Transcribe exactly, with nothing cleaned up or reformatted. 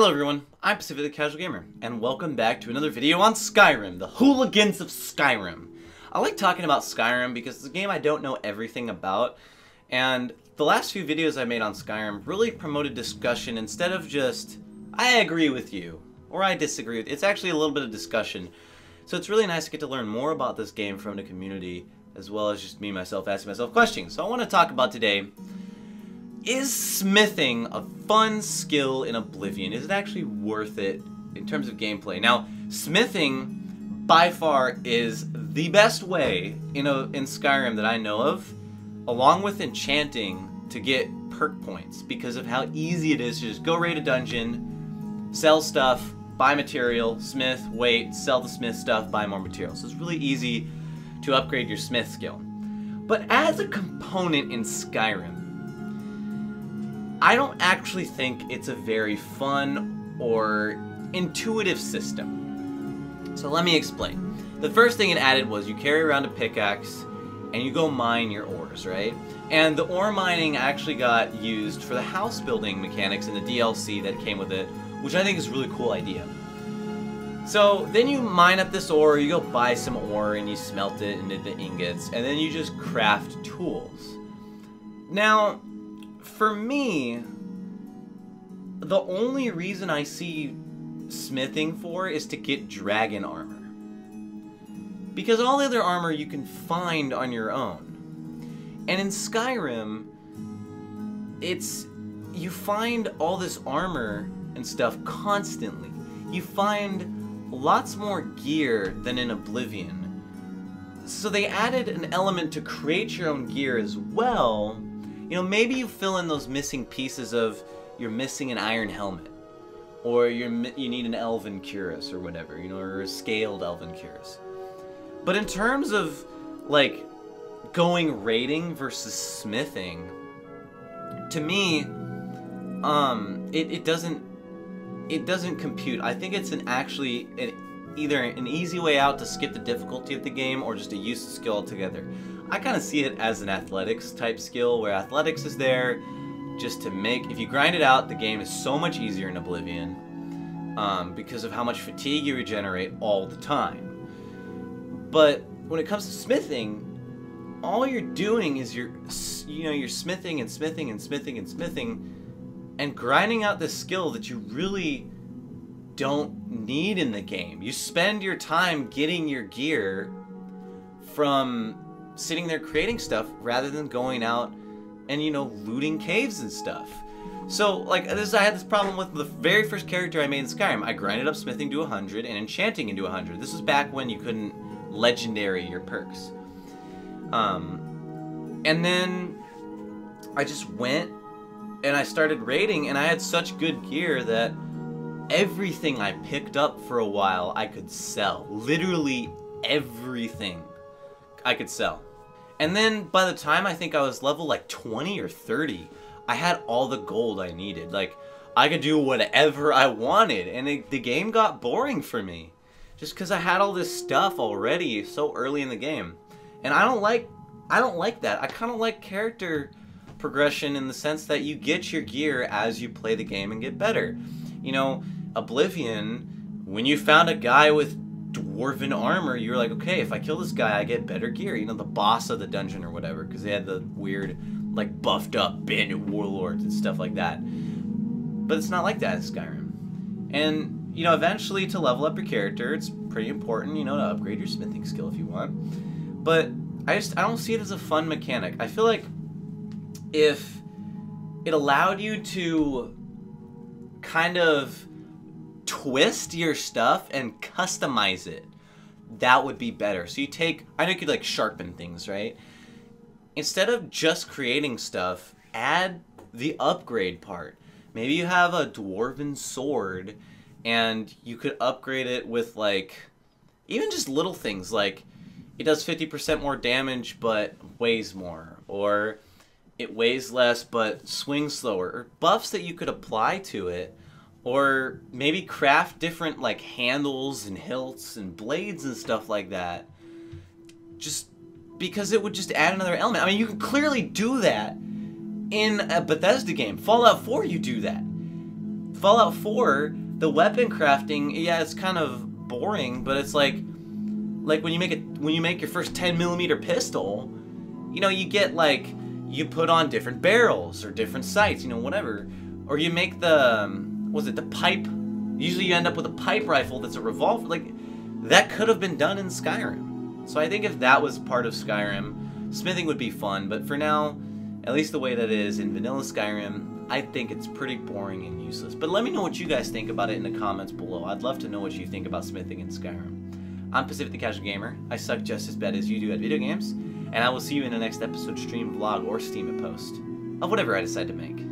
Hello everyone, I'm Pacific the Casual Gamer, and welcome back to another video on Skyrim, the hooligans of Skyrim. I like talking about Skyrim because it's a game I don't know everything about, and the last few videos I made on Skyrim really promoted discussion instead of just, I agree with you, or I disagree with you. It's actually a little bit of discussion. So it's really nice to get to learn more about this game from the community, as well as just me, myself, asking myself questions. So I want to talk about today, is smithing a fun skill in Oblivion? Is it actually worth it in terms of gameplay? Now, smithing by far is the best way in, a, in Skyrim that I know of, along with enchanting, to get perk points because of how easy it is to just go raid a dungeon, sell stuff, buy material, smith, wait, sell the smith stuff, buy more material. So it's really easy to upgrade your smith skill. But as a component in Skyrim, I don't actually think it's a very fun or intuitive system. So let me explain. The first thing it added was you carry around a pickaxe and you go mine your ores, right? And the ore mining actually got used for the house building mechanics in the D L C that came with it, which I think is a really cool idea. So then you mine up this ore, you go buy some ore and you smelt it into the ingots, and then you just craft tools. Now, for me, the only reason I see smithing for is to get dragon armor. Because all the other armor you can find on your own. And in Skyrim, it's, you find all this armor and stuff constantly. You find lots more gear than in Oblivion. So they added an element to create your own gear as well. You know, maybe you fill in those missing pieces of you're missing an iron helmet, or you're, you need an elven cuirass or whatever, you know, or a scaled elven cuirass. But in terms of, like, going raiding versus smithing, to me, um, it, it doesn't, it doesn't compute. I think it's an actually, an, either an easy way out to skip the difficulty of the game or just a useless skill altogether. I kind of see it as an athletics type skill where athletics is there just to make, if you grind it out, the game is so much easier in Oblivion um, because of how much fatigue you regenerate all the time. But when it comes to smithing, all you're doing is you're, you know, you're smithing and smithing and smithing and smithing and grinding out this skill that you really don't need in the game. You spend your time getting your gear from sitting there creating stuff rather than going out and, you know, looting caves and stuff. So, like, this, I had this problem with the very first character I made in Skyrim. I grinded up smithing to one hundred and enchanting into one hundred. This was back when you couldn't legendary your perks. Um, and then I just went and I started raiding, and I had such good gear that everything I picked up for a while I could sell. Literally everything I could sell. And then by the time I think I was level like twenty or thirty, I had all the gold I needed. Like, I could do whatever I wanted, and it, the game got boring for me. Just because I had all this stuff already so early in the game. And I don't like, I don't like that. I kind of like character progression in the sense that you get your gear as you play the game and get better. You know, Oblivion, when you found a guy with dwarven armor, you're like, okay, if I kill this guy, I get better gear. You know, the boss of the dungeon or whatever, because they had the weird, like, buffed up bandit warlords and stuff like that. But it's not like that in Skyrim. And, you know, eventually to level up your character, it's pretty important, you know, to upgrade your smithing skill if you want. But I just, I don't see it as a fun mechanic. I feel like if it allowed you to kind of twist your stuff and customize it, that would be better. So you take, I know you could like sharpen things, right? Instead of just creating stuff, add the upgrade part. Maybe you have a dwarven sword and you could upgrade it with like, even just little things like it does fifty percent more damage but weighs more, or it weighs less but swings slower, or buffs that you could apply to it, or maybe craft different like handles and hilts and blades and stuff like that, just because it would just add another element. I mean, you can clearly do that in a Bethesda game. Fallout four, you do that. Fallout four, the weapon crafting, yeah, it's kind of boring, but it's like, like when you make a when you make your first ten millimeter pistol, you know, you get like, you put on different barrels or different sights, you know, whatever, or you make the um, was it the pipe? Usually you end up with a pipe rifle that's a revolver. Like, that could have been done in Skyrim. So I think if that was part of Skyrim, smithing would be fun. But for now, at least the way that it is in vanilla Skyrim, I think it's pretty boring and useless. But let me know what you guys think about it in the comments below. I'd love to know what you think about smithing in Skyrim. I'm Pacific the Casual Gamer. I suck just as bad as you do at video games. And I will see you in the next episode, stream, vlog, or Steam post of whatever I decide to make.